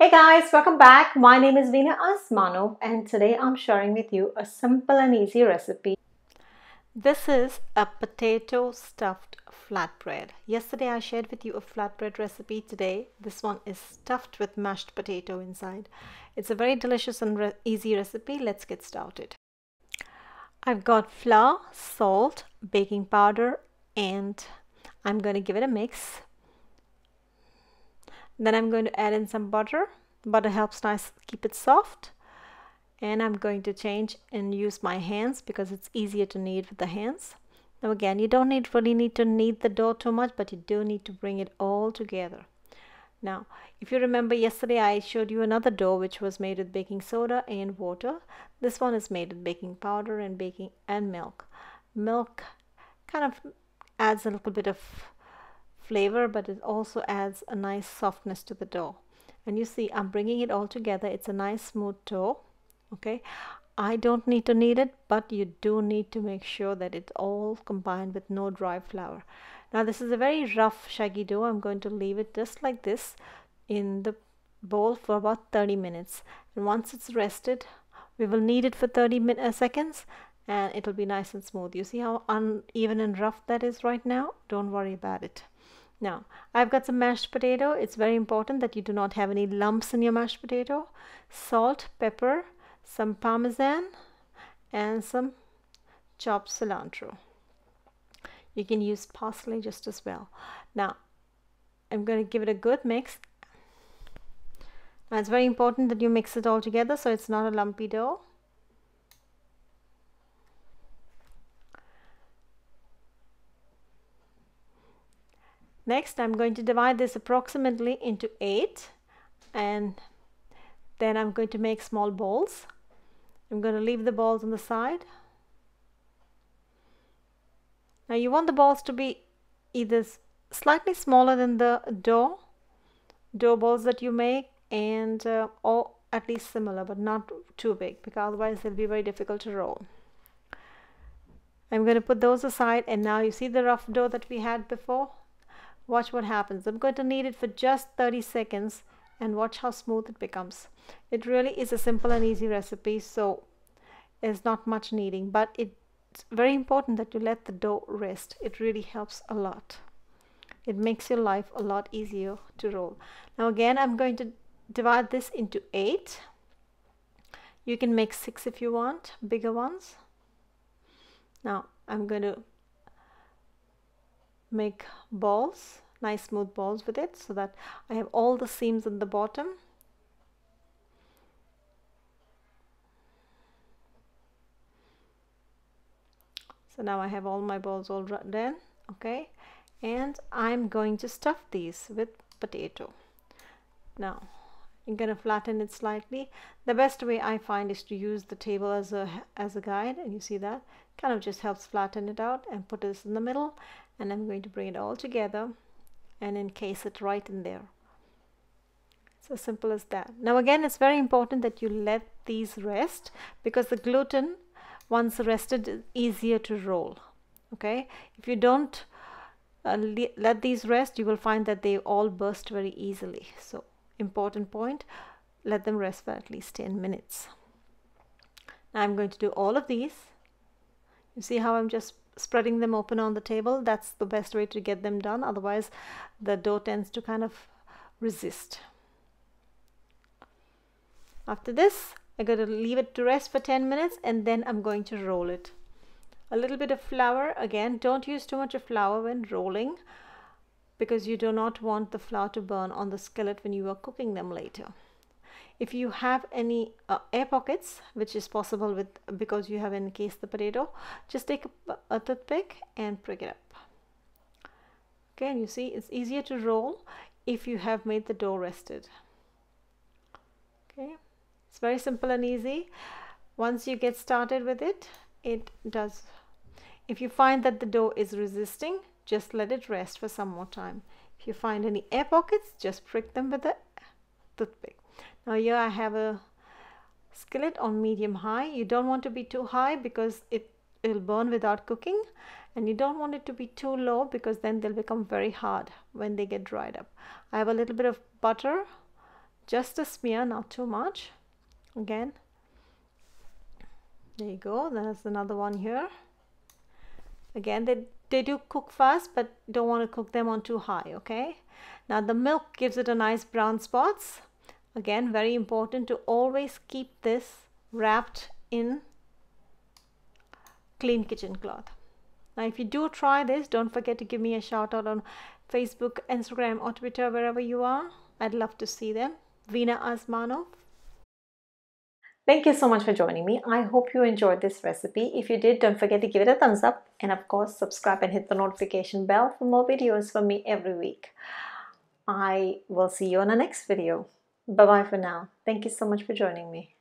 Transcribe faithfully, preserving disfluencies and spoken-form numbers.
Hey guys, welcome back. My name is Veena Azmanov and today I'm sharing with you a simple and easy recipe. This is a potato stuffed flatbread. Yesterday I shared with you a flatbread recipe. Today this one is stuffed with mashed potato inside. It's a very delicious and re easy recipe. Let's get started. I've got flour, salt, baking powder and I'm going to give it a mix. Then I'm going to add in some butter. Butter helps nice keep it soft. And I'm going to change and use my hands because it's easier to knead with the hands. Now again, you don't need really need to knead the dough too much, but you do need to bring it all together. Now, if you remember yesterday, I showed you another dough which was made with baking soda and water. This one is made with baking powder and baking and milk. Milk kind of adds a little bit of flavor, but it also adds a nice softness to the dough. And you see I'm bringing it all together. It's a nice smooth dough. Okay, I don't need to knead it, but you do need to make sure that it's all combined with no dry flour. Now this is a very rough shaggy dough. I'm going to leave it just like this in the bowl for about thirty minutes, and once it's rested we will knead it for thirty seconds and it'll be nice and smooth. You see how uneven and rough that is right now? Don't worry about it. Now, I've got some mashed potato. It's very important that you do not have any lumps in your mashed potato. Salt, pepper, some Parmesan and some chopped cilantro. You can use parsley just as well. Now, I'm going to give it a good mix. Now, it's very important that you mix it all together so it's not a lumpy dough. Next, I'm going to divide this approximately into eight and then I'm going to make small balls. I'm going to leave the balls on the side. Now you want the balls to be either slightly smaller than the dough, dough balls that you make, and uh, or at least similar but not too big, because otherwise they'll be very difficult to roll. I'm going to put those aside, and now you see the rough dough that we had before. Watch what happens. I'm going to knead it for just thirty seconds and watch how smooth it becomes. It really is a simple and easy recipe, so there's not much kneading, but it's very important that you let the dough rest. It really helps a lot. It makes your life a lot easier to roll. Now again, I'm going to divide this into eight. You can make six if you want, bigger ones. Now I'm going to make balls, nice smooth balls with it, so that I have all the seams at the bottom. So now I have all my balls all done. Okay, and I'm going to stuff these with potato. Now I'm going to flatten it slightly. The best way I find is to use the table as a as a guide, and you see that kind of just helps flatten it out, and put this in the middle. And I'm going to bring it all together and encase it right in there. It's as simple as that. Now again, it's very important that you let these rest, because the gluten, once rested, is easier to roll. Okay, if you don't uh, le let these rest, you will find that they all burst very easily. So important point, let them rest for at least ten minutes. Now I'm going to do all of these. You see how I'm just spreading them open on the table? That's the best way to get them done, otherwise the dough tends to kind of resist. After this, I'm going to leave it to rest for ten minutes and then I'm going to roll it. A little bit of flour. Again, don't use too much of flour when rolling, because you do not want the flour to burn on the skillet when you are cooking them later. If you have any uh, air pockets, which is possible with because you have encased the potato, just take a, a toothpick and prick it up. Okay, and you see it's easier to roll if you have made the dough rested. Okay, it's very simple and easy. Once you get started with it, it does. If you find that the dough is resisting, just let it rest for some more time. If you find any air pockets, just prick them with a toothpick. Now here I have a skillet on medium high. You don't want to be too high because it will burn without cooking, and you don't want it to be too low because then they'll become very hard when they get dried up. I have a little bit of butter just a smear, not too much. Again, there you go. There's another one here. Again, they, they do cook fast, but don't want to cook them on too high, okay? Now the milk gives it a nice brown spots. Again, very important to always keep this wrapped in clean kitchen cloth. Now if you do try this, don't forget to give me a shout out on Facebook, Instagram or Twitter, wherever you are. I'd love to see them. Veena Azmanov. Thank you so much for joining me. I hope you enjoyed this recipe. If you did, don't forget to give it a thumbs up, and of course subscribe and hit the notification bell for more videos from me every week. I will see you on the next video. Bye bye for now. Thank you so much for joining me.